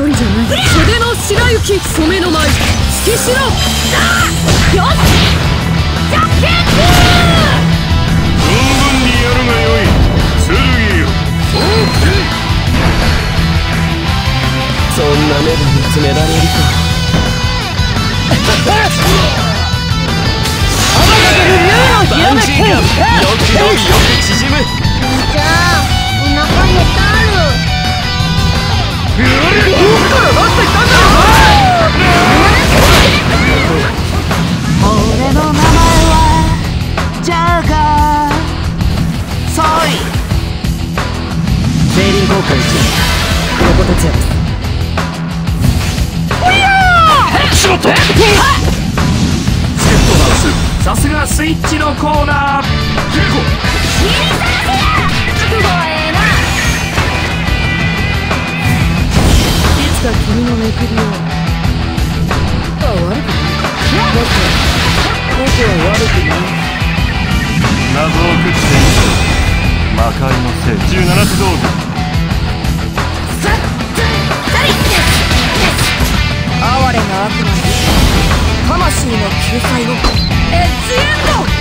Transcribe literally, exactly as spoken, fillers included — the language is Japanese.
人じゃない。袖の白雪染めの舞月白よっジャッケン存分にやるがよい。 そんな目が見つめられるか。バンジーがよきよきよき縮む。じゃあお腹にたる。どっから出してきたんだろお前。俺の名前はジャガーソイ。ゼリー豪快中ロボ達也です。 セットダンス、さすがスイッチのコーナー。いつか君のめくりをあ、悪くないか。僕は悪くない。謎を食っている魔界のせいじゅうななつ道具。さっ哀れな悪魔に魂の救済をエッジエンド。